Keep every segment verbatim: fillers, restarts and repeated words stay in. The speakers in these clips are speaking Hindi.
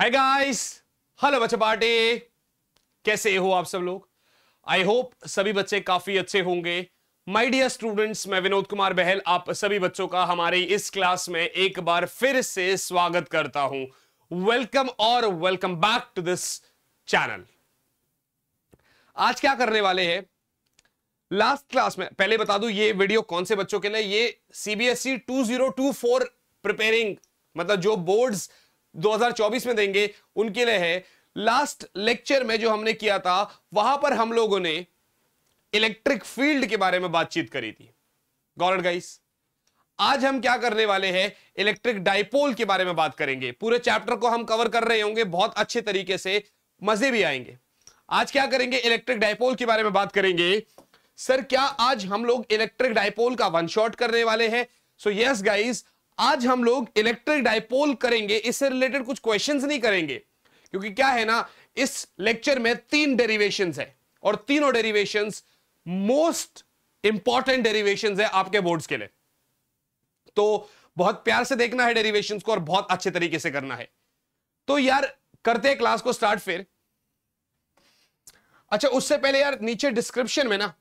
हाय गाइस, हेलो बच्चे पार्टी, कैसे हो आप सब लोग। आई होप सभी बच्चे काफी अच्छे होंगे। माय डियर स्टूडेंट्स, मैं विनोद कुमार बहल आप सभी बच्चों का हमारी इस क्लास में एक बार फिर से स्वागत करता हूं। वेलकम और welcome back to this channel. आज क्या करने वाले हैं, लास्ट क्लास में, पहले बता दूं ये वीडियो कौन से बच्चों के लिए, ये CBSE two zero two four preparing, मतलब जो बोर्ड्स दो हज़ार चौबीस में देंगे उनके लिए है। लास्ट लेक्चर में जो हमने किया था वहां पर हम लोगों ने इलेक्ट्रिक फील्ड के बारे में बातचीत करी थी। गॉट इट गाइस, आज हम क्या करने वाले हैं, इलेक्ट्रिक डाइपोल के बारे में बात करेंगे। पूरे चैप्टर को हम कवर कर रहे होंगे बहुत अच्छे तरीके से, मजे भी आएंगे। आज क्या करेंगे, इलेक्ट्रिक डाइपोल के बारे में बात करेंगे। सर क्या आज हम लोग इलेक्ट्रिक डाइपोल का वन शॉट करने वाले हैं। सो यस गाइस, आज हम लोग इलेक्ट्रिक डाइपोल करेंगे, इससे रिलेटेड कुछ क्वेश्चंस नहीं करेंगे, क्योंकि क्या है ना, इस लेक्चर में तीन डेरिवेशंस है और तीनों डेरिवेशंस मोस्ट इंपॉर्टेंट डेरिवेशंस है आपके बोर्ड्स के लिए। तो बहुत प्यार से देखना है डेरिवेशंस को और बहुत अच्छे तरीके से करना है। तो यार करते हैं क्लास को स्टार्ट फिर। अच्छा उससे पहले यार, नीचे डिस्क्रिप्शन में ना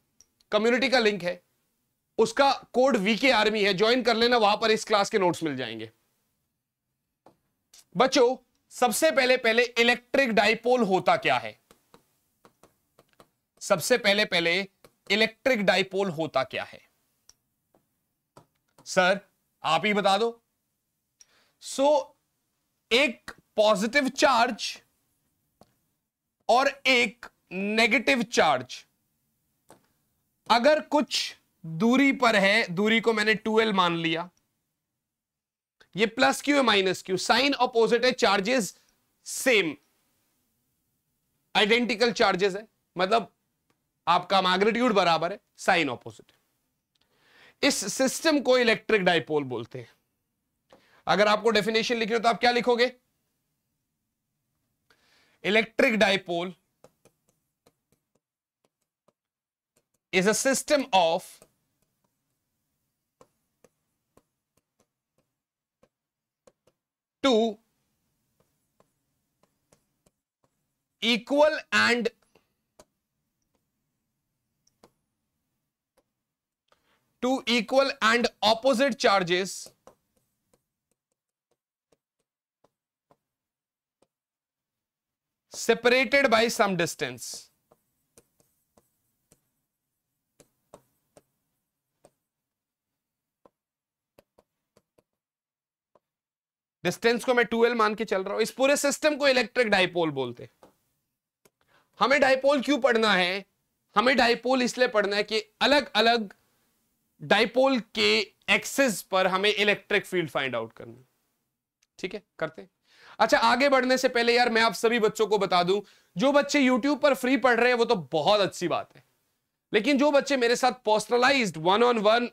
कम्युनिटी का लिंक है, उसका कोड वीके आर्मी है, ज्वाइन कर लेना, वहां पर इस क्लास के नोट्स मिल जाएंगे। बच्चों सबसे पहले पहले इलेक्ट्रिक डाइपोल होता क्या है, सबसे पहले पहले इलेक्ट्रिक डाइपोल होता क्या है, सर आप ही बता दो। सो so, एक पॉजिटिव चार्ज और एक नेगेटिव चार्ज अगर कुछ दूरी पर है, दूरी को मैंने टू एल मान लिया, ये प्लस क्यू है माइनस क्यू, साइन ऑपोजिट है, चार्जेस सेम, आइडेंटिकल चार्जेस है, मतलब आपका मैग्नीट्यूड बराबर है, साइन ऑपोजिट है। इस सिस्टम को इलेक्ट्रिक डाइपोल बोलते हैं। अगर आपको डेफिनेशन लिखनी हो तो आप क्या लिखोगे, electric dipole is a system of two equal and two equal and opposite charges separated by some distance. Distance को मैं टू एल मान के चल रहा हूं। इस पूरे सिस्टम को इलेक्ट्रिक डाइपोल बोलते हैं। हमें डाइपोल क्यों पढ़ना है, हमें डाइपोल इसलिए पढ़ना है कि अलग अलग डाइपोल के एक्सिस पर हमें इलेक्ट्रिक फील्ड फाइंड आउट करना। ठीक है, करते हैं। अच्छा आगे बढ़ने से पहले यार मैं आप सभी बच्चों को बता दूं, जो बच्चे यूट्यूब पर फ्री पढ़ रहे हैं वो तो बहुत अच्छी बात है, लेकिन जो बच्चे मेरे साथ personalised one on one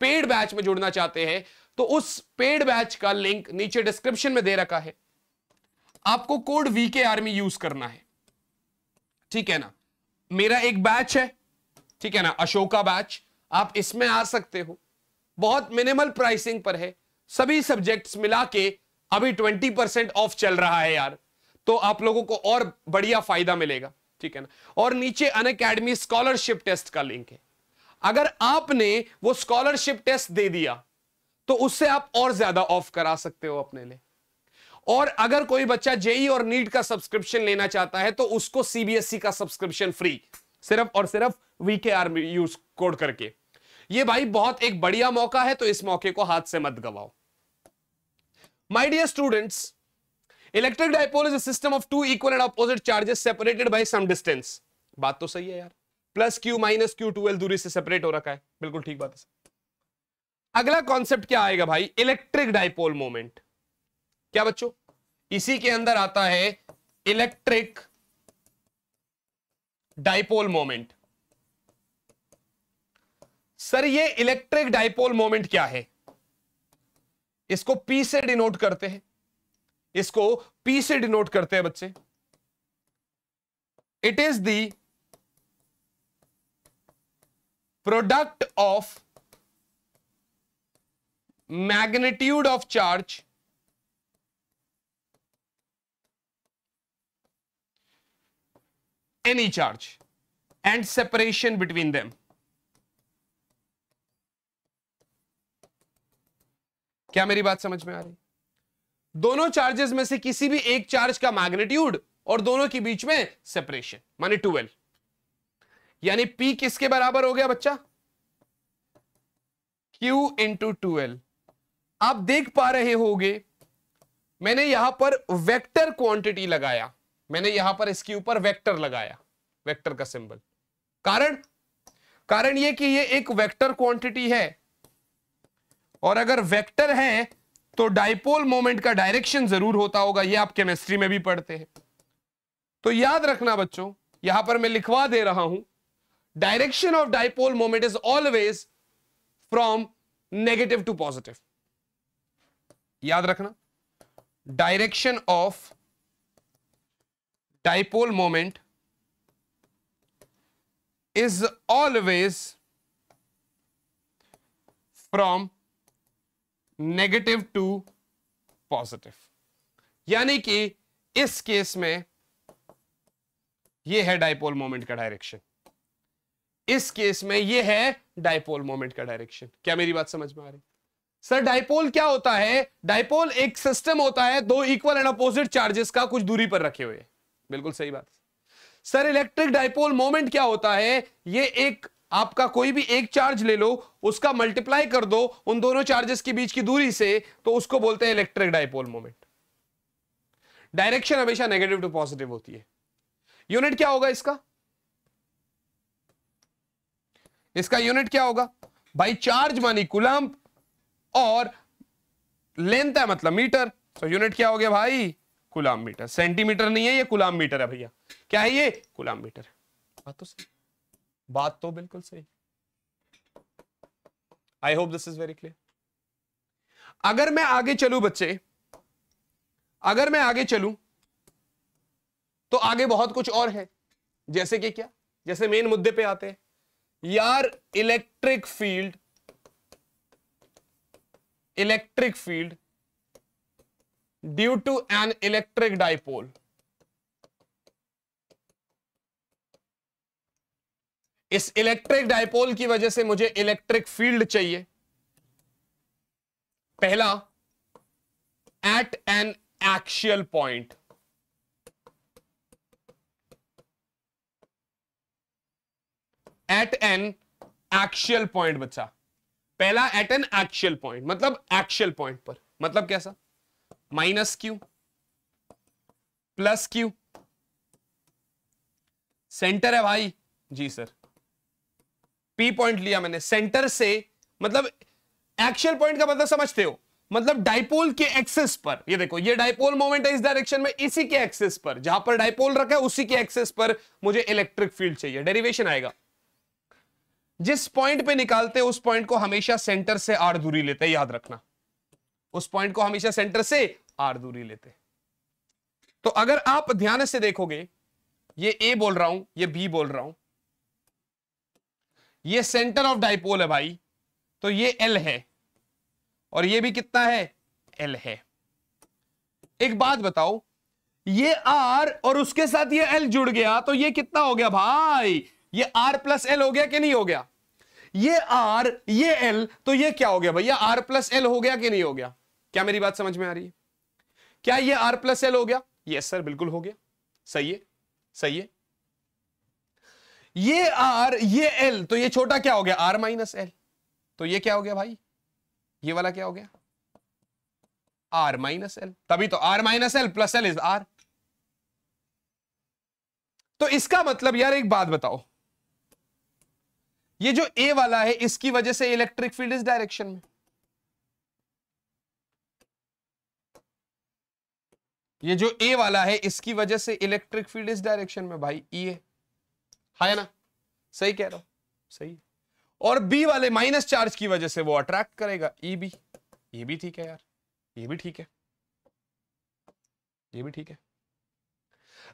paid batch में जुड़ना चाहते हैं तो उस पेड बैच का लिंक नीचे डिस्क्रिप्शन में दे रखा है। आपको कोड वीके आर्मी यूज करना है, ठीक है ना। मेरा एक बैच है, ठीक है ना, अशोका बैच, आप इसमें आ सकते हो। बहुत मिनिमल प्राइसिंग पर है, सभी सब्जेक्ट्स मिला के अभी ट्वेंटी परसेंट ऑफ चल रहा है यार, तो आप लोगों को और बढ़िया फायदा मिलेगा, ठीक है ना। और नीचे अनअकैडमी स्कॉलरशिप टेस्ट का लिंक है, अगर आपने वो स्कॉलरशिप टेस्ट दे दिया तो उससे आप और ज्यादा ऑफ करा सकते हो अपने लिए। और अगर कोई बच्चा जेई और नीट का सब्सक्रिप्शन लेना चाहता है तो उसको सीबीएसई का सब्सक्रिप्शन फ्री, सिर्फ और सिर्फ वीके आर्मी यूज कोड करके। ये भाई बहुत एक बढ़िया मौका है, तो इस मौके को हाथ से मत गवाओ। My dear students, electric dipole is a system of two equal and opposite charges separated by some distance. बात तो सही है यार, plus Q minus Q two L दूरी से सेपरेट हो रखा है, बिल्कुल ठीक बात है। अगला कॉन्सेप्ट क्या आएगा भाई, इलेक्ट्रिक डाइपोल मोमेंट। क्या बच्चों, इसी के अंदर आता है इलेक्ट्रिक डाइपोल मोमेंट। सर ये इलेक्ट्रिक डाइपोल मोमेंट क्या है, इसको पी से डिनोट करते हैं, इसको पी से डिनोट करते हैं बच्चे। It is the product of magnitude of charge any charge and separation between them. क्या मेरी बात समझ में आ रही? दोनों चार्जेस में से किसी भी एक चार्ज का मैग्नीट्यूड और दोनों के बीच में सेपरेशन माने ट्वेल्व, यानी P किसके बराबर हो गया बच्चा? Q into twelve. आप देख पा रहे होगे मैंने यहां पर वेक्टर क्वांटिटी लगाया, मैंने यहां पर इसके ऊपर वेक्टर लगाया, वेक्टर का सिंबल। कारण कारण ये कि ये एक वेक्टर क्वांटिटी है और अगर वेक्टर है तो डायपोल मोमेंट का डायरेक्शन जरूर होता होगा, ये आप केमिस्ट्री में भी पढ़ते हैं। तो याद रखना बच्चों, यहां पर मैं लिखवा दे रहा हूं, direction of dipole moment is always from negative to positive. याद रखना, direction of dipole moment is always from negative to positive, यानी कि इस केस में यह है डायपोल मोमेंट का डायरेक्शन, इस केस में यह है डायपोल मोमेंट का डायरेक्शन। क्या मेरी बात समझ में आ रही? सर डायपोल क्या होता है? डायपोल एक सिस्टम होता है दो इक्वल एंड अपोजिट चार्जेस का कुछ दूरी पर रखे हुए। बिल्कुल सही बात। सर इलेक्ट्रिक डायपोल मोमेंट क्या होता है? ये एक आपका कोई भी एक चार्ज ले लो, उसका मल्टीप्लाई कर दो उन दोनों चार्जेस के बीच की दूरी से, तो उसको बोलते हैं इलेक्ट्रिक डायपोल मोमेंट। डायरेक्शन हमेशा नेगेटिव टू पॉजिटिव होती है। यूनिट क्या होगा इसका? इसका यूनिट क्या होगा भाई? चार्ज मानी कूलम्ब और लेंथ है मतलब मीटर, तो यूनिट क्या हो गया भाई? Coulomb metre. सेंटीमीटर नहीं है ये, कूलम्ब मीटर है भैया। क्या है ये? Coulomb metre. बात तो सही, बात तो बिल्कुल सही। I hope this is very clear. अगर मैं आगे चलूं बच्चे, अगर मैं आगे चलूं तो आगे बहुत कुछ और है। जैसे कि क्या? जैसे मेन मुद्दे पे आते हैं यार, electric field, electric field due to an electric dipole. इस इलेक्ट्रिक डायपोल की वजह से मुझे इलेक्ट्रिक फील्ड चाहिए। पहला, at an axial point, at an axial point बच्चा, पहला एट एन एक्सियल पॉइंट मतलब एक्सियल पॉइंट पर। मतलब कैसा? Minus Q plus Q, centre है भाई। जी सर, पी पॉइंट लिया मैंने सेंटर से, मतलब एक्सियल पॉइंट का मतलब समझते हो, मतलब डायपोल के एक्सिस पर। ये देखो ये डायपोल मोमेंट है इस डायरेक्शन में, इसी के एक्सिस पर जहां पर डायपोल रखा है उसी के एक्सिस पर मुझे इलेक्ट्रिक फील्ड चाहिए। डेरिवेशन आएगा, जिस पॉइंट पे निकालते उस पॉइंट को हमेशा सेंटर से आर दूरी लेते हैं। याद रखना, उस पॉइंट को हमेशा सेंटर से आर दूरी लेते। तो अगर आप ध्यान से देखोगे, ये ए बोल रहा हूं, ये बी बोल रहा हूं, ये सेंटर ऑफ डायपोल है भाई, तो ये एल है और ये भी कितना है? एल है। एक बात बताओ, ये आर और उसके साथ ये एल जुड़ गया तो ये कितना हो गया भाई? ये आर प्लस एल हो गया कि नहीं हो गया? ये आर ये एल, तो ये क्या हो गया भैया? आर प्लस एल हो गया कि नहीं हो गया? क्या मेरी बात समझ में आ रही है? क्या ये आर प्लस एल हो गया? यस सर बिल्कुल हो गया, सही है सही है। ये आर ये एल, तो ये छोटा क्या हो गया? R minus L. तो ये क्या हो गया भाई? ये वाला क्या हो गया? R minus L. तभी तो R minus L plus L is R. तो इसका मतलब यार एक बात बताओ, ये जो ए वाला है इसकी वजह से इलेक्ट्रिक फील्ड इस डायरेक्शन में, ये जो ए वाला है इसकी वजह से इलेक्ट्रिक फील्ड इस डायरेक्शन में भाई, ई है, है ना? सही कह रहा हूं, सही। और बी वाले माइनस चार्ज की वजह से वो अट्रैक्ट करेगा, ई बी। ये भी ठीक है यार, ये भी ठीक है, ये भी ठीक है।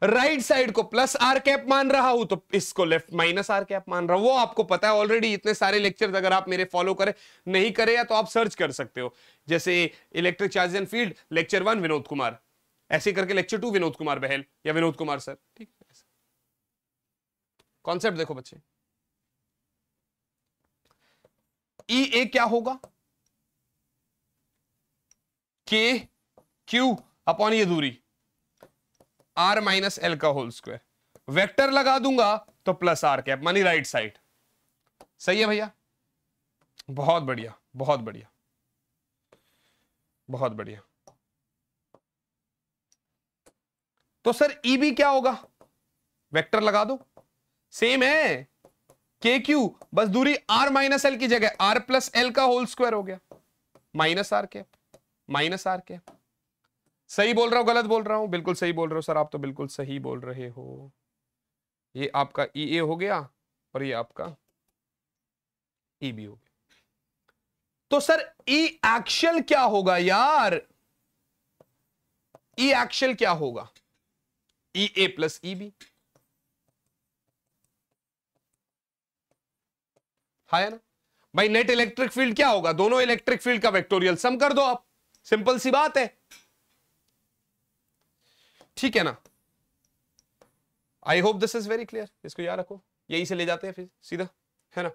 राइट साइड को प्लस आर कैप मान रहा हूं तो इसको लेफ्ट माइनस आर कैप मान रहा हूं। वो आपको पता है ऑलरेडी, इतने सारे लेक्चर्स अगर आप मेरे फॉलो करें, नहीं करें या तो आप सर्च कर सकते हो, जैसे electric charge and field lecture one Vinod Kumar, ऐसे करके लेक्चर टू विनोद कुमार बहल या विनोद कुमार सर, ठीक है। कॉन्सेप्ट देखो बच्चे, ई ए क्या होगा, के क्यू अपॉन ये दूरी आर माइनस एल का होल स्क्वायर, वेक्टर लगा दूंगा तो प्लस आर कैप मानी राइट साइड। सही है भैया, बहुत बढ़िया बहुत बढ़िया बहुत बढ़िया। तो सर ई बी क्या होगा, वेक्टर लगा दो, सेम है के क्यू, बस दूरी आर माइनस एल की जगह आर प्लस एल का होल स्क्वायर हो गया, minus R cap minus R cap. सही बोल रहा हूं गलत बोल रहा हूं? बिल्कुल सही बोल रहे हो सर आप, तो बिल्कुल सही बोल रहे हो। ये आपका ई ए हो गया और ये आपका ई बी हो गया। तो सर ई एक्चुअल क्या होगा यार, ई एक्चुअल क्या होगा, ई ए प्लस ई बी, हाँ है ना भाई। नेट इलेक्ट्रिक फील्ड क्या होगा, दोनों इलेक्ट्रिक फील्ड का वेक्टोरियल सम कर दो आप, सिंपल सी बात है, ठीक है ना। I hope this is very clear, इसको याद रखो, यही से ले जाते हैं फिर सीधा, है ना,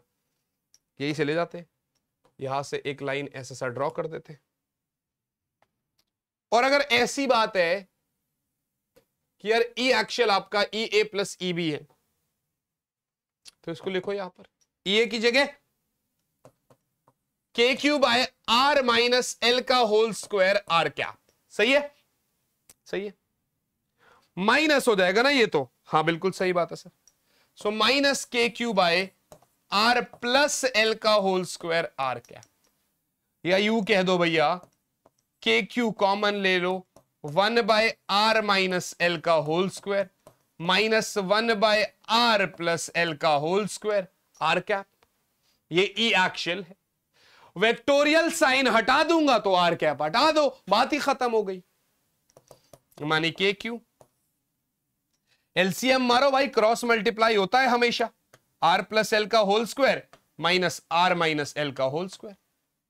यही से ले जाते हैं, यहां से एक लाइन ऐसा सा ड्रॉ कर देते हैं। और अगर ऐसी बात है कि यार ई एक्चुअल आपका ई ए प्लस ई बी है, तो इसको लिखो यहां पर ई ए की जगह के क्यूब आए आर माइनस एल का होल स्क्वायर आर क्या, सही है सही है, माइनस हो जाएगा ना ये तो, हाँ बिल्कुल सही बात है सर। सो माइनस के क्यूब आए आर प्लस एल का होल स्क्वायर आर क्या, या यू कह दो भैया के क्यू कॉमन ले लो, one by R minus L का whole square minus one by R plus L का होल स्क्वायर आर कैप, ये ई एक्चुअल है, वेक्टोरियल साइन हटा दूंगा तो आर कैप हटा दो, बात ही खत्म हो गई, मानी के क्यू। एलसीएम मारो भाई, क्रॉस मल्टीप्लाई होता है हमेशा, आर प्लस एल का whole square minus R minus L का होल स्क्वायर,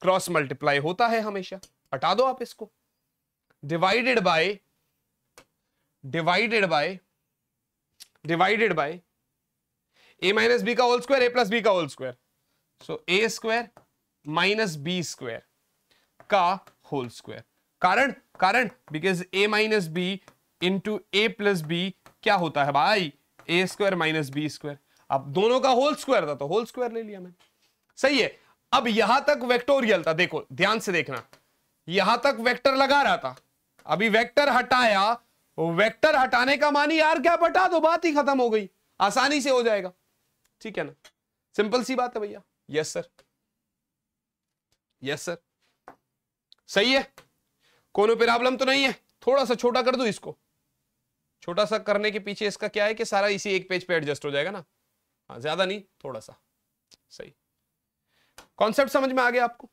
क्रॉस मल्टीप्लाई होता है हमेशा, हटा दो आप इसको, divided by divided by divided by A minus B का whole square A plus B का whole square, so A square minus B square का होल स्क्वायर, कारण कारण because A minus B into A plus B क्या होता है भाई, A square minus B square, अब दोनों का होल स्क्वायर था तो होल स्क्वायर ले लिया मैंने, सही है। अब यहां तक वेक्टोरियल था, देखो ध्यान से देखना, यहां तक वेक्टर लगा रहा था, अभी वेक्टर हटाया, वेक्टर हटाने का मानी यार क्या बटा दो, बात ही खत्म हो गई, आसानी से हो जाएगा, ठीक है ना, सिंपल सी बात है भैया। यस सर यस सर सही है, कोई प्रॉब्लम तो नहीं है, थोड़ा सा छोटा कर दो इसको, छोटा सा करने के पीछे इसका क्या है कि सारा इसी एक पेज पे एडजस्ट हो जाएगा ना, हाँ ज्यादा नहीं थोड़ा सा, सही। कॉन्सेप्ट समझ में आ गया आपको,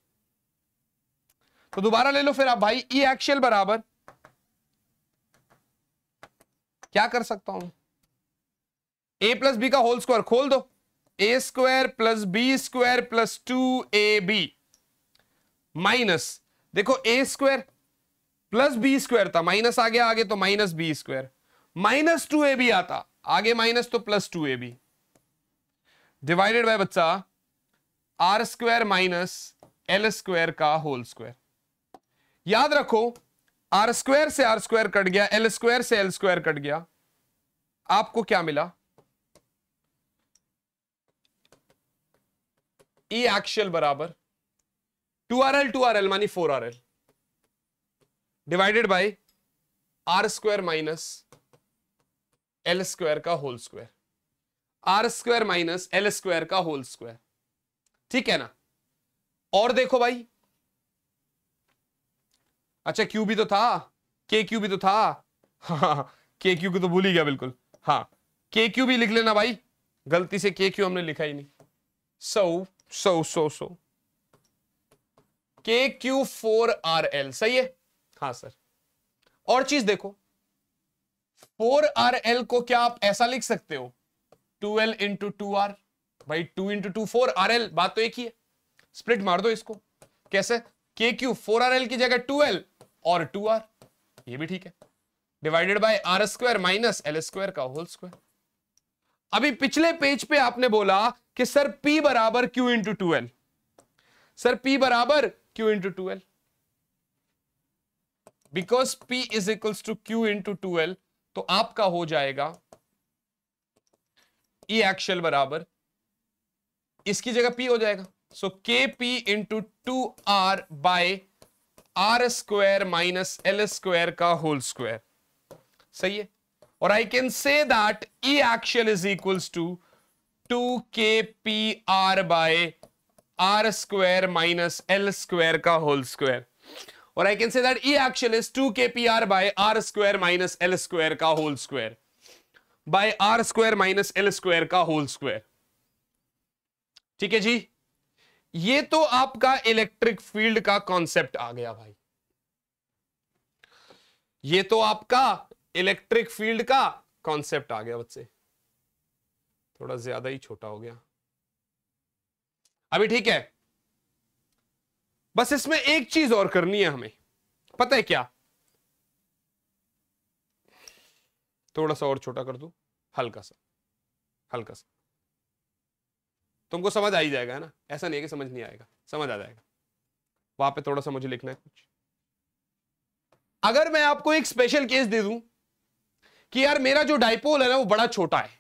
तो दोबारा ले लो फिर आप भाई, ई एक्चुअल बराबर क्या कर सकता हूं, ए प्लस बी का होल स्क्वायर, खोल दो, A square plus B square plus two A B minus, देखो A square plus B square था, माइनस आ गया आगे तो minus B square, minus two A B आता आगे माइनस तो plus two A B, divided by बच्चा R square minus L square का होल स्क्वायर। याद रखो आर स्क्वायर से आर स्क्वायर कट गया, एल स्क्वायर से एल स्क्वायर कट गया, आपको क्या मिला, ई एक्चुअल बराबर two R L two R L मानी four R L divided by R square minus L square का whole square, R square minus L square का होल स्क्वायर, ठीक है ना। और देखो भाई, अच्छा क्यू भी तो था, के क्यू भी तो था, हाँ के क्यू को तो भूल ही गया बिल्कुल, हाँ के क्यू भी लिख लेना भाई, गलती से के क्यू हमने लिखा ही नहीं, सो सो सो सो के क्यू फोर आर एल, सही है हाँ सर। और चीज देखो, फोर आर एल को क्या आप ऐसा लिख सकते हो, two L into two R, भाई two into two four R L, बात तो एक ही है, स्प्लिट मार दो इसको, कैसे, के क्यू फोर आर एल की जगह टू एल और टू आर, ये भी ठीक है, divided by R square minus L square का होल स्क्वायर, अभी पिछले पेज पे आपने बोला कि सर P बराबर Q into two L, sir P बराबर Q into two L because P is equals to Q into two L, तो आपका हो जाएगा E एक्चुअल बराबर, इसकी जगह P हो जाएगा, so K P into two R by R square minus L square का होल स्क्वायर, सही है। और I can say that E axial is equals to two K P R by R square minus L square का होल स्क्वायर, और I can say that E axial is two K P R by R square minus L square का whole square by R square minus L square का होल स्क्वायर, ठीक है जी। ये तो आपका इलेक्ट्रिक फील्ड का कॉन्सेप्ट आ गया भाई, ये तो आपका इलेक्ट्रिक फील्ड का कॉन्सेप्ट आ गया बच्चे, थोड़ा ज्यादा ही छोटा हो गया अभी, ठीक है। बस इसमें एक चीज और करनी है हमें, पता है क्या, थोड़ा सा और छोटा कर दूं, हल्का सा हल्का सा, तुमको समझ आ ही जाएगा, है ना, ऐसा नहीं है कि समझ नहीं आएगा, समझ आ जाएगा। वहां पे थोड़ा सा मुझे लिखना है कुछ। अगर मैं आपको एक स्पेशल केस दे दूं कि यार मेरा जो डायपोल है ना वो बड़ा छोटा है,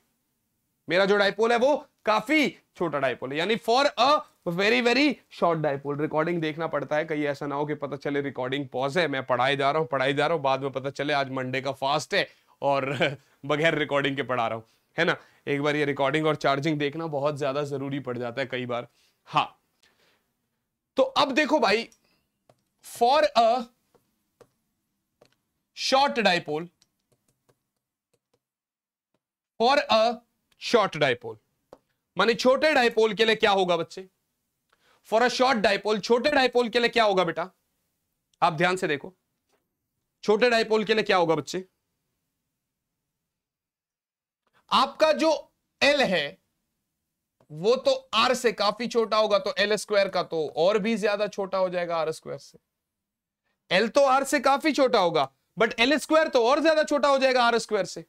मेरा जो डायपोल है वो काफी छोटा डायपोल है, यानी for a very very short dipole. Recording देखना पड़ता है, कहीं ऐसा ना हो कि पता चले रिकॉर्डिंग पॉज है, मैं पढ़ाई जा रहा हूँ पढ़ाई जा रहा हूँ बाद में पता चले आज मंडे का फास्ट है और बगैर रिकॉर्डिंग के पढ़ा रहा हूँ, है ना। एक बार ये रिकॉर्डिंग और चार्जिंग देखना बहुत ज्यादा जरूरी पड़ जाता है कई बार। हाँ, तो अब देखो भाई, for a short dipole, for a short dipole माने छोटे डायपोल के लिए क्या होगा बच्चे, फॉर अ शॉर्ट डायपोल छोटे डायपोल के लिए क्या होगा बेटा, आप ध्यान से देखो, छोटे डायपोल के लिए क्या होगा बच्चे, आपका जो L है वो तो R से काफी छोटा होगा, तो L स्क्वायर का तो और भी ज्यादा छोटा हो जाएगा R स्क्वायर से। L तो R से काफी छोटा होगा बट L स्क्वायर तो और ज्यादा छोटा हो जाएगा R स्क्वायर से।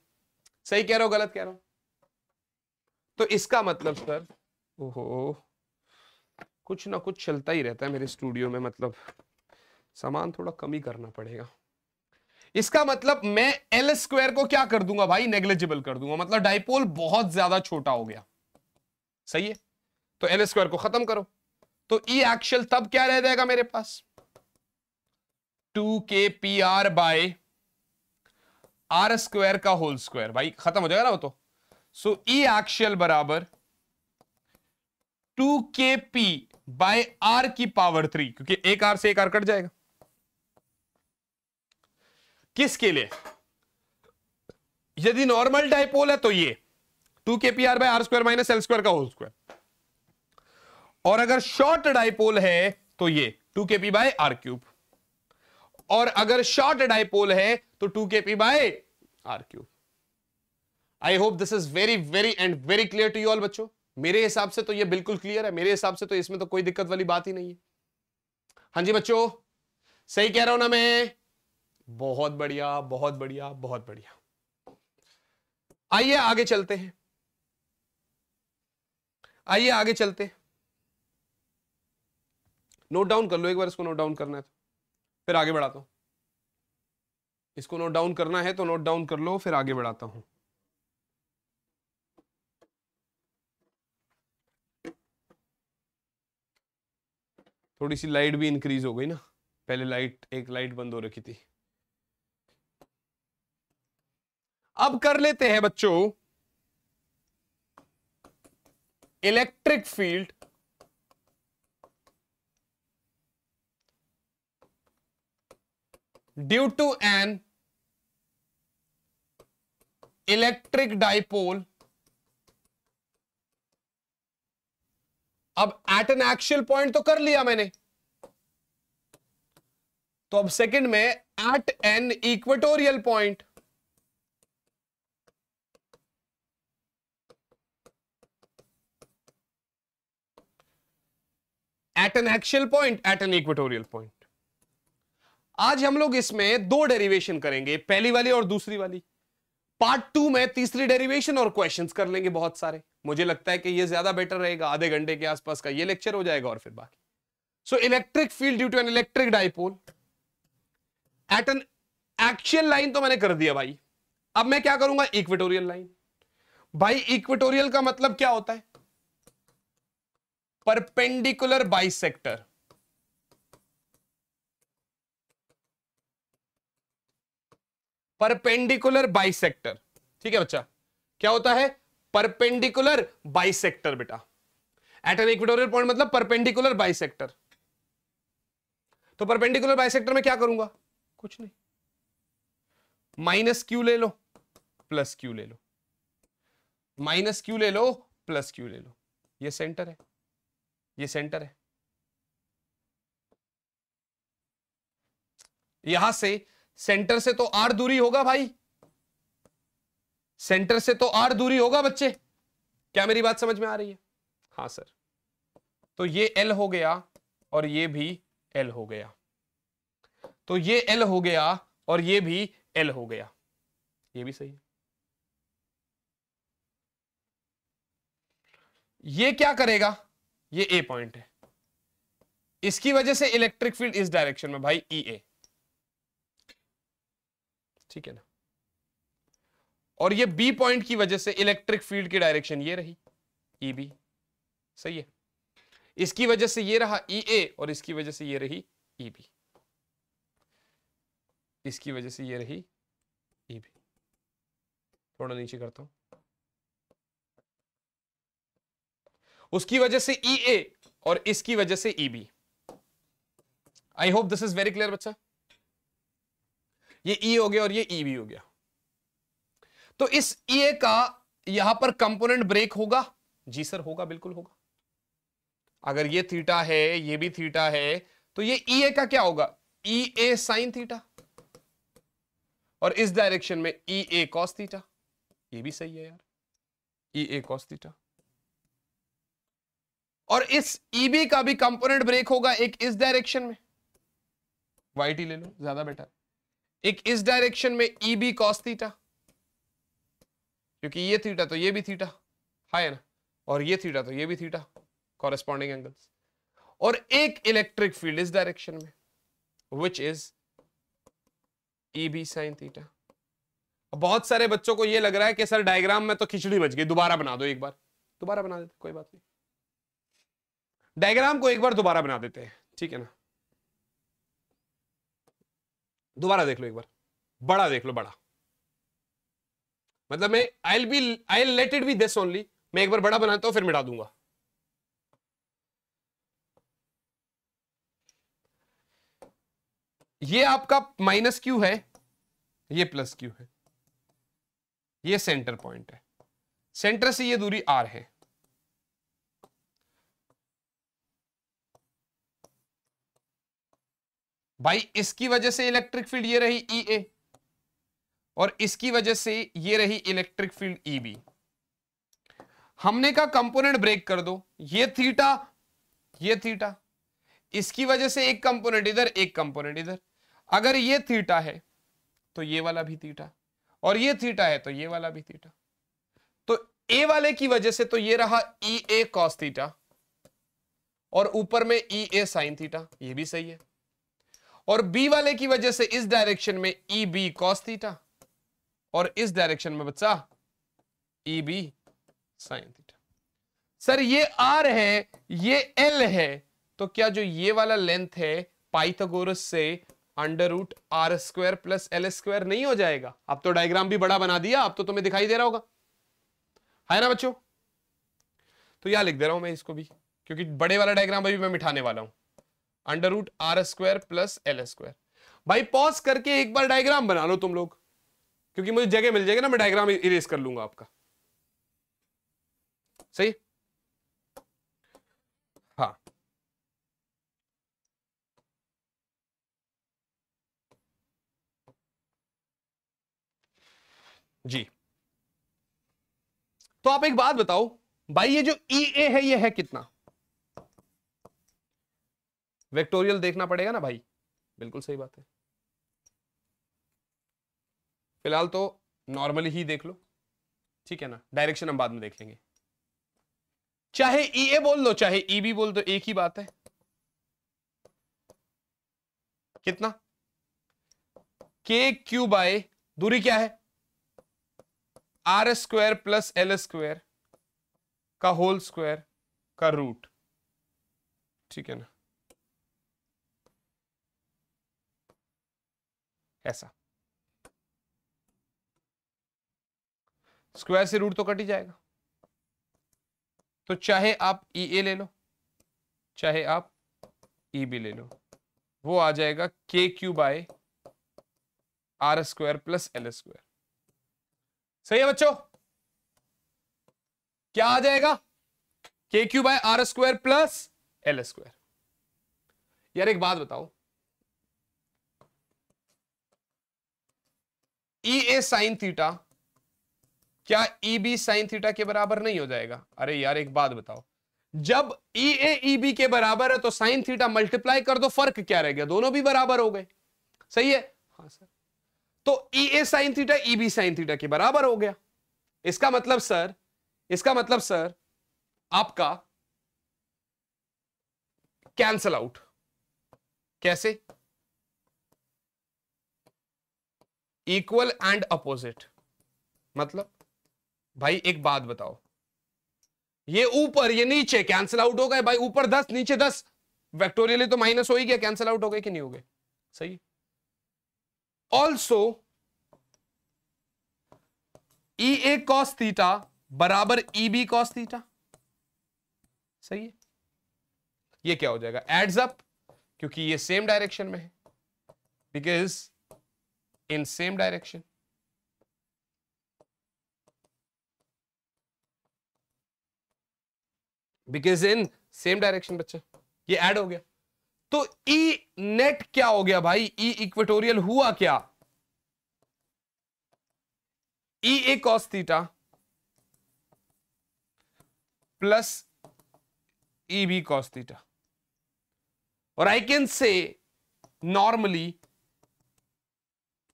सही कह रहा हूं गलत कह रहा हूं? तो इसका मतलब सर, ओहो कुछ ना कुछ चलता ही रहता है मेरे स्टूडियो में, मतलब सामान थोड़ा कम ही करना पड़ेगा। इसका मतलब मैं एल स्क्वायर को क्या कर दूंगा भाई, नेग्लिजिबल कर दूंगा, मतलब डायपोल बहुत ज्यादा छोटा हो गया, सही है। तो एल स्क्वायर को खत्म करो, तो ई एक्चुअल तब क्या रह जाएगा मेरे पास, two K P R by R square का होल स्क्वायर, भाई खत्म हो जाएगा ना वो तो। सो ई एक्चुअल बराबर two K P by R की पावर थ्री, क्योंकि एक आर से एक आर कट जाएगा, किसके लिए, यदि नॉर्मल डायपोल है तो ये two K P R by R square minus L square का होल स्क्वायर, और अगर शॉर्ट डायपोल है तो ये two K P by R cube, और अगर शॉर्ट डायपोल है तो two K P by R cube. I hope this is very very and very clear to you all बच्चों। मेरे हिसाब से तो ये बिल्कुल क्लियर है, मेरे हिसाब से तो इसमें तो कोई दिक्कत वाली बात ही नहीं है। हां जी बच्चों, सही कह रहा हूं ना मैं? बहुत बढ़िया बहुत बढ़िया बहुत बढ़िया। आइए आगे चलते हैं, आइए आगे चलते हैं। नोट डाउन कर लो एक बार, इसको नोट डाउन करना है तो फिर आगे बढ़ाता हूं। इसको नोट डाउन करना है तो नोट डाउन कर लो, फिर आगे बढ़ाता हूं। थोड़ी सी लाइट भी इंक्रीज हो गई ना, पहले लाइट एक लाइट बंद हो रखी थी। अब कर लेते हैं बच्चों electric field due to an electric dipole. अब एट एन एक्चुअल पॉइंट तो कर लिया मैंने, तो अब सेकंड में at an equatorial point, at an axial point, at an equatorial point. आज हम लोग इसमें दो डेरिवेशन करेंगे, पहली वाली और दूसरी वाली। पार्ट टू में तीसरी डेरिवेशन और क्वेश्चंस कर लेंगे बहुत सारे। मुझे लगता है कि ये ज्यादा बेटर रहेगा, आधे घंटे के आसपास का ये लेक्चर हो जाएगा और फिर बाकी। So electric field due to an electric dipole at an axial line तो मैंने कर दिया भाई, अब मैं क्या करूंगा इक्वेटोरियल लाइन। भाई इक्वेटोरियल का मतलब क्या होता है? Perpendicular bisector. परपेंडिकुलर बाइसेक्टर, ठीक है बच्चा, क्या होता है परपेंडिकुलर बाइसेक्टर बेटा? एट एन इक्वेटोरियल पॉइंट मतलब परपेंडिकुलर बाइसेक्टर। तो परपेंडिकुलर बाइसेक्टर में क्या करूंगा? कुछ नहीं, माइनस क्यू ले लो प्लस क्यू ले लो, माइनस क्यू ले लो प्लस क्यू ले लो। ये सेंटर है, ये सेंटर है, यहां से सेंटर से तो आर दूरी होगा भाई, सेंटर से तो आर दूरी होगा बच्चे। क्या मेरी बात समझ में आ रही है? हाँ सर। तो ये एल हो गया और ये भी एल हो गया, तो ये एल हो गया और ये भी एल हो गया, ये भी सही है। ये क्या करेगा? ये ए पॉइंट है, इसकी वजह से इलेक्ट्रिक फील्ड इस डायरेक्शन में भाई ई ए, ठीक है ना। और ये बी पॉइंट की वजह से इलेक्ट्रिक फील्ड की डायरेक्शन ये रही ई बी, सही है। इसकी वजह से ये रहा ई ए और इसकी वजह से ये रही ई बी, इसकी वजह से ये रही ई बी। थोड़ा नीचे करता हूं, उसकी वजह से ई ए और इसकी वजह से E B. I hope this is very clear बच्चा। ये ई हो गया और ये ई बी हो गया। तो इस ई ए का यहां पर कंपोनेंट ब्रेक होगा? जी सर होगा, बिल्कुल होगा। अगर ये थीटा है, ये भी थीटा है, तो ये ई ए का क्या होगा? ई ए साइन थीटा और इस डायरेक्शन में ई ए कॉस थीटा, ये भी सही है यार, ई ए कॉस थीटा। और इस ई बी का भी कंपोनेंट ब्रेक होगा, एक इस डायरेक्शन में वाई टी ले लो ज्यादा बेटर, एक इस डायरेक्शन में ई बी कॉस थीटा, क्योंकि ये थीटा तो ये भी थीटा है ना, और ये थीटा तो ये भी थीटा, कॉरेस्पॉन्डिंग एंगल्स। और एक इलेक्ट्रिक फील्ड इस डायरेक्शन में which is E B sine theta. बहुत सारे बच्चों को ये लग रहा है कि सर डायग्राम में तो खिचड़ी बच गई, दोबारा बना दो। एक बार दोबारा बना देते, कोई बात नहीं, डायग्राम को एक बार दोबारा बना देते हैं, ठीक है ना। दोबारा देख लो एक बार, बड़ा देख लो, बड़ा मतलब मैं I be I let it be this only, मैं एक बार बड़ा बनाता हूं फिर मिटा दूंगा। ये आपका माइनस क्यू है, ये प्लस क्यू है, ये सेंटर पॉइंट है, सेंटर से ये दूरी आर है, भाई इसकी वजह से इलेक्ट्रिक फील्ड ये रही ई ए और इसकी वजह से ये रही इलेक्ट्रिक फील्ड ई बी। हमने का कंपोनेंट ब्रेक कर दो, ये थीटा ये थीटा, इसकी वजह से एक कंपोनेंट इधर एक कंपोनेंट इधर। अगर ये थीटा है तो ये वाला भी थीटा और ये थीटा है तो ये वाला भी थीटा। तो ए वाले की वजह से तो ये रहा ई ए कॉस थीटा और ऊपर में ई ए साइन थीटा, ये भी सही है। और बी वाले की वजह से इस डायरेक्शन में ई बी कॉस थीटा और इस डायरेक्शन में बच्चा E B sine theta. Sir ये आर है, ये एल है, तो क्या जो ये वाला लेंथ है पाइथागोरस से under root R square plus L square नहीं हो जाएगा? अब तो डायग्राम भी बड़ा बना दिया, अब तो तुम्हें दिखाई दे रहा होगा, है ना बच्चों। तो यहां लिख दे रहा हूं मैं इसको भी, क्योंकि बड़े वाला डायग्राम अभी मैं मिटाने वाला हूं, under root R square plus L square. भाई पॉज करके एक बार डायग्राम बना लो तुम लोग, क्योंकि मुझे जगह मिल जाएगी ना, मैं डायग्राम इरेज कर लूंगा आपका, सही। हाँ जी, तो आप एक बात बताओ भाई, ये जो ई ए है ये है कितना? वेक्टोरियल देखना पड़ेगा ना भाई, बिल्कुल सही बात है। फिलहाल तो नॉर्मली ही देख लो, ठीक है ना, डायरेक्शन हम बाद में देख लेंगे। चाहे ई ए बोल लो चाहे ई बी बोल दो, एक ही बात है। कितना के क्यू बाय, दूरी क्या है, R square plus L square का होल स्क्वायर का रूट, ठीक है ना, ऐसा। स्क्वायर से रूट तो कट ही जाएगा, तो चाहे आप ई ए ले लो चाहे आप ई बी ले लो, वो आ जाएगा K Q by R square plus L square. सही है बच्चों? क्या आ जाएगा, K Q by R square plus L square. यार एक बात बताओ, ई ए साइन थीटा क्या ई बी साइन थीटा के बराबर नहीं हो जाएगा? अरे यार एक बात बताओ, जब ई ए ई बी के बराबर है तो साइन थीटा मल्टीप्लाई कर दो, फर्क क्या रह गया, दोनों भी बराबर हो गए। सही है? हाँ सर। तो E A sine theta E B sine theta के बराबर हो गया। इसका मतलब सर, इसका मतलब सर आपका कैंसल आउट। कैसे? Equal and opposite. मतलब भाई एक बात बताओ, ये ऊपर ये नीचे कैंसिल आउट हो गए भाई, ऊपर दस नीचे दस, वेक्टोरियली तो माइनस हो ही गया, कैंसिल आउट हो गए कि नहीं हो गए? सही। Also E A cos theta बराबर ई बी कॉस थीटा। सही है? ये क्या हो जाएगा, एड्स अप, क्योंकि ये सेम डायरेक्शन में है, because in same direction. Because in same direction बच्चे, ये ऐड हो गया। तो ई नेट क्या हो गया भाई, ई इक्वेटोरियल हुआ क्या, E A cos theta plus E B cos theta. और I can say normally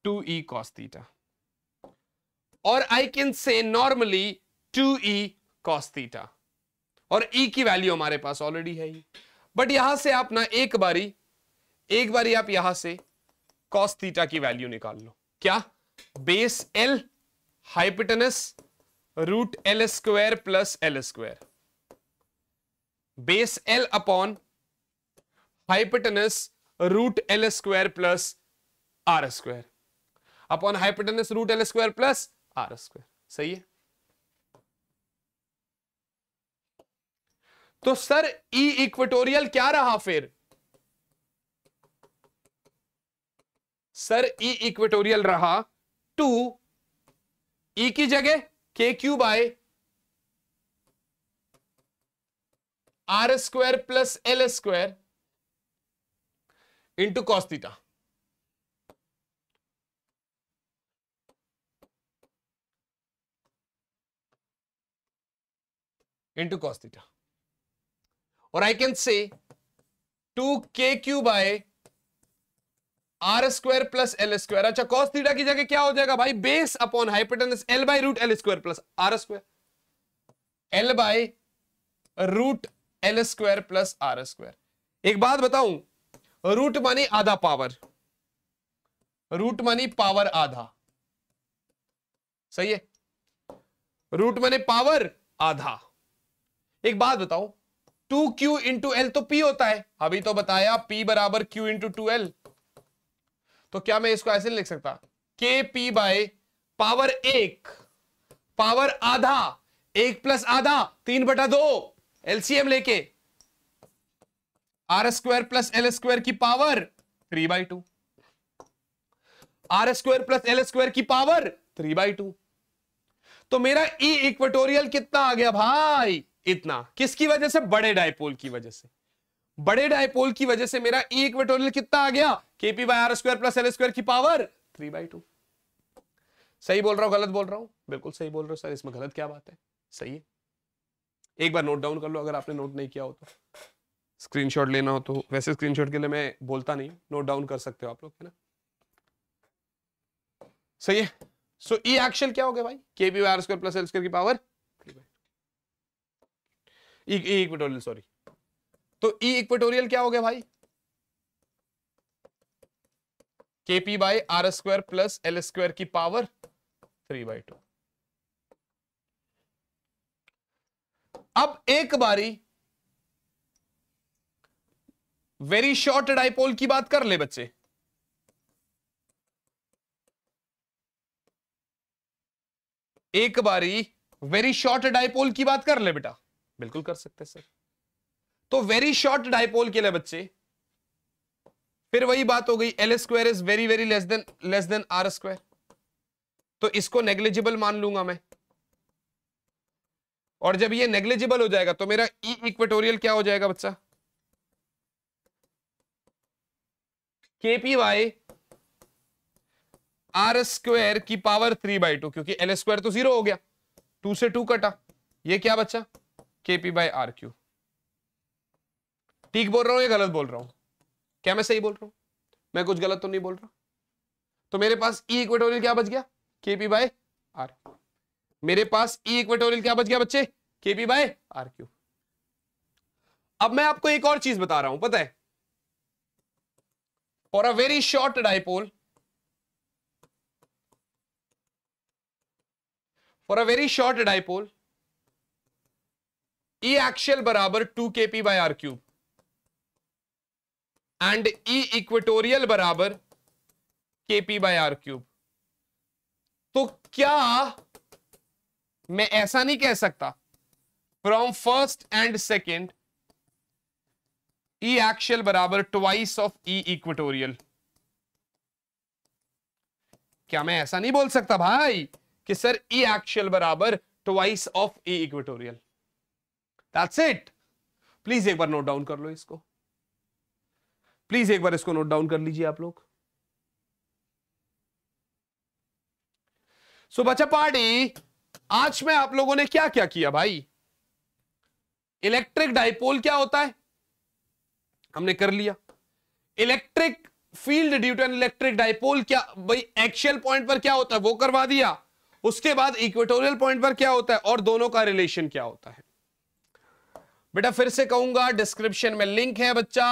two E cos theta, और I can say normally two E cos theta. और e की वैल्यू हमारे पास ऑलरेडी है ही, बट यहां से आप ना एक बारी एक बारी आप यहां से cos थीटा की वैल्यू निकाल लो। क्या? Base l hypotenuse root l square plus l square, base l upon hypotenuse root l square plus r square upon hypotenuse root l square plus r square. सही है? तो सर E इक्वेटोरियल क्या रहा फिर? सर E इक्वेटोरियल रहा टू E की जगह K Q by R square plus L square into cos theta. Into cos theta और I can say two K Q by R square plus L square. अच्छा, कॉस थीटा की जगह क्या हो जाएगा भाई, base upon hypotenuse L by root L square plus R square, L by root L square plus R square. एक बात बताऊं, रूट मानी आधा पावर, रूट मानी पावर आधा। सही है? रूट मानी पावर आधा। एक बात बताऊं, टू क्यू इंटू एल तो पी होता है, अभी तो बताया पी बराबर क्यू इंटू टू एल। तो क्या मैं इसको ऐसे नहीं लिख सकता, के पी बाय पावर एक, पावर आधा, एक प्लस आधा तीन बटा दो, एलसीएम लेके R square plus L square की power three by two, R square plus L square की पावर थ्री बाई टू। तो मेरा ई इक्वेटोरियल कितना आ गया भाई, इतना। किसकी वजह से? बड़े डायपोल की वजह से। बड़े डायपोल की वजह से मेरा ई इक्वेटोरियल कितना आ गया, KP by R square plus L square की पावर थ्री बाई टू। सही बोल रहा हूं गलत बोल रहा हूं? बिल्कुल सही बोल रहा हूं सर, इसमें गलत क्या बात है। सही है? एक बार नोट डाउन कर लो, अगर आपने नोट नहीं किया हो तो स्क्रीनशॉट लेना हो तो। वैसे स्क्रीनशॉट के लिए मैं बोलता नहीं, नोट डाउन कर सकते हो आप लोग, है ना। सही है? सो ई एक्चुअल क्या हो गया भाई, K B R square plus L square की पावर ई इक्वेटोरियल, सॉरी। तो ई इक्वेटोरियल क्या हो गया भाई, K P by R square plus L square की पावर थ्री बाई टू। अब एक बारी वेरी शॉर्ट डाइपोल की बात कर ले बच्चे। एक बारी वेरी शॉर्ट डाइपोल की बात कर ले बेटा। बिल्कुल कर सकते सर। तो वेरी शॉर्ट डाइपोल के लिए बच्चे फिर वही बात हो गई, L square is very very less than less than R square, तो इसको नेग्लिजिबल मान लूंगा मैं। और जब ये नेग्लिजिबल हो जाएगा तो मेरा ई इक्वेटोरियल क्या हो जाएगा बच्चा, K P by R square की पावर थ्री बाई टू, क्योंकि एल स्क्वायर तो जीरो हो गया, टू से टू कटा, ये क्या बच्चा, K P by are Q. ठीक बोल रहा हूं या गलत बोल रहा हूं? क्या मैं सही बोल रहा हूं? मैं कुछ गलत तो नहीं बोल रहा। तो मेरे पास ई इक्वेटोरियल क्या बच गया, के पी बाई आर। मेरे पास ई इक्वेटोरियल क्या बच गया बच्चे, के पी बाई आर क्यू। अब मैं आपको एक और चीज बता रहा हूं, पता है, for a very short dipole, for a very short dipole E actual बराबर two K P by R cube and E equatorial बराबर K P by R cube. तो क्या मैं ऐसा नहीं कह सकता from first and second E actual बराबर ट्वाइस ऑफ ई इक्वेटोरियल? क्या मैं ऐसा नहीं बोल सकता भाई कि सर ई एक्चुअल बराबर twice of E equatorial? That's it. Please एक बार नोट डाउन कर लो इसको, प्लीज एक बार इसको नोट डाउन कर लीजिए आप लोग। सो बच्चा पार्टी, आज में आप लोगों ने क्या क्या किया भाई? इलेक्ट्रिक डाइपोल क्या होता है हमने कर लिया, electric field due to an electric dipole क्या भाई एक्चुअल पॉइंट पर क्या होता है वो करवा दिया, उसके बाद इक्वेटोरियल पॉइंट पर क्या होता है और दोनों का रिलेशन क्या होता है। बेटा फिर से कहूंगा, डिस्क्रिप्शन में लिंक है बच्चा,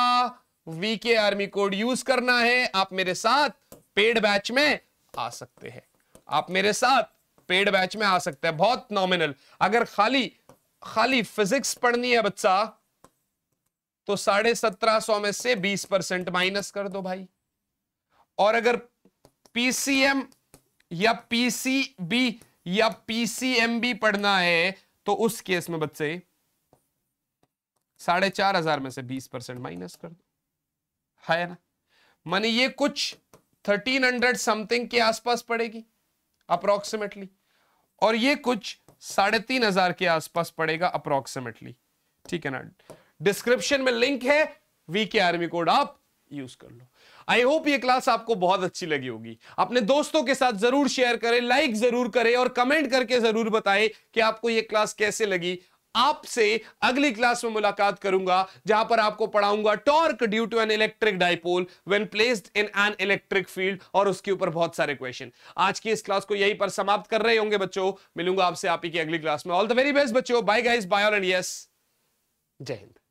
वीके आर्मी कोड यूज करना है। आप मेरे साथ पेड बैच में आ सकते हैं, आप मेरे साथ पेड बैच में आ सकते हैं, बहुत नॉमिनल। अगर खाली खाली फिजिक्स पढ़नी है बच्चा तो साढ़े सत्रह सौ में से बीस परसेंट माइनस कर दो भाई। और अगर पीसीएम या पीसीबी या पीसीएमबी पढ़ना है तो उस केस में बच्चे साढ़े चार हजार में से बीस परसेंट माइनस कर दो, है ना? माने ये कुछ थर्टीन हंड्रेड समथिंग के आसपास पड़ेगी अप्रोक्सीमेटली, और ये कुछ साढ़े तीन हजार के आसपास पड़ेगा अप्रोक्सीमेटली, ठीक है ना? डिस्क्रिप्शन में लिंक है, वीके आर्मी कोड आप यूज कर लो। आई होप ये क्लास आपको बहुत अच्छी लगी होगी, अपने दोस्तों के साथ जरूर शेयर करें, लाइक जरूर करें और कमेंट करके जरूर बताएं कि आपको ये क्लास कैसे लगी। आपसे अगली क्लास में मुलाकात करूंगा जहां पर आपको पढ़ाऊंगा torque due to an electric dipole when placed in an electric field, और उसके ऊपर बहुत सारे क्वेश्चन। आज की इस क्लास को यहीं पर समाप्त कर रहे होंगे बच्चों, मिलूंगा आपसे आपकी अगली क्लास में। ऑल द वेरी बेस्ट बच्चों, bye guys, bye all and yes, जय हिंद।